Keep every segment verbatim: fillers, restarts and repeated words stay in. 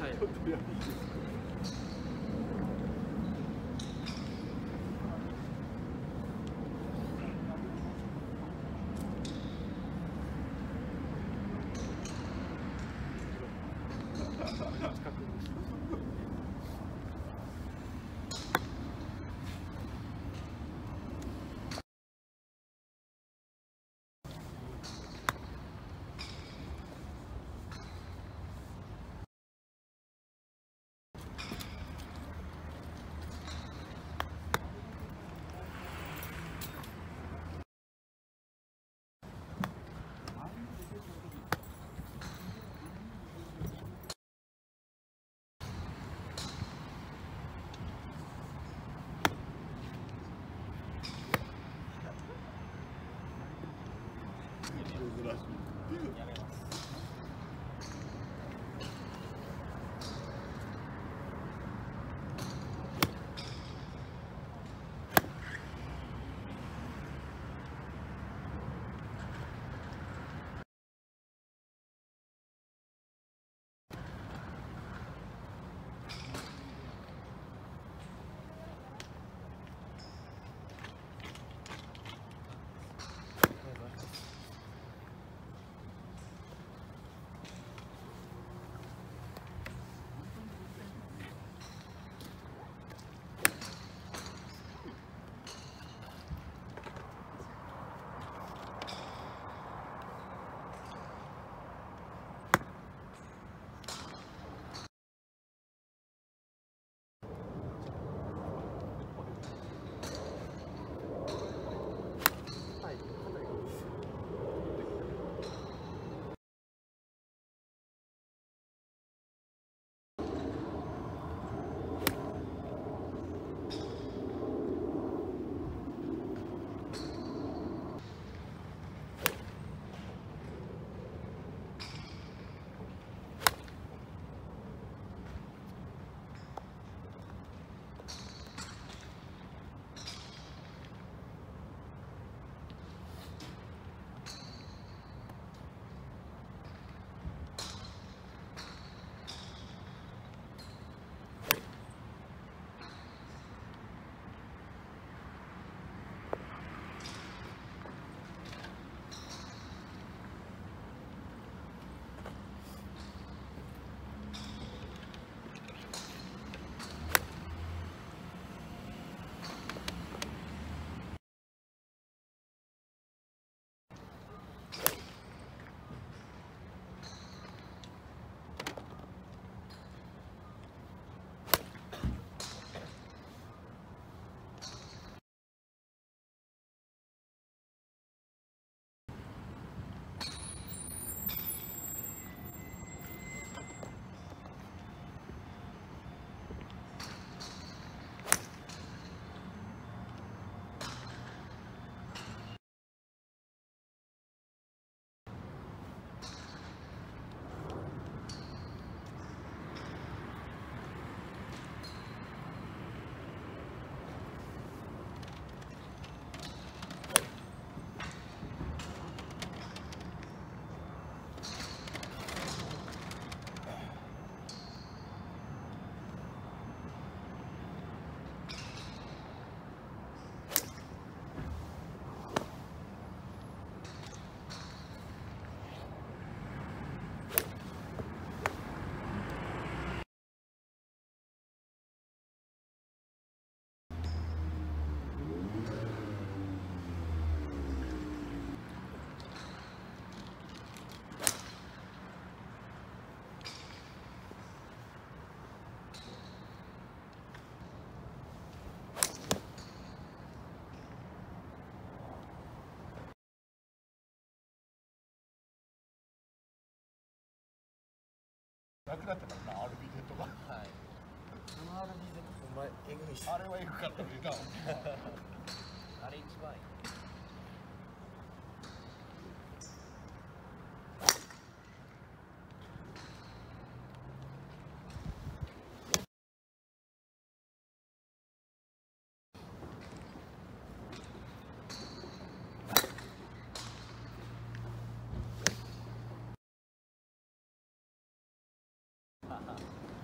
はいなくなったからな、アルビゼットが。はい。そのアルビゼット、お前、えぐいし。あれはえぐかったね、な。あれ一番いい。Ha ha.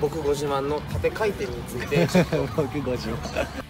僕ご自慢の縦回転についてちょっと僕ご自慢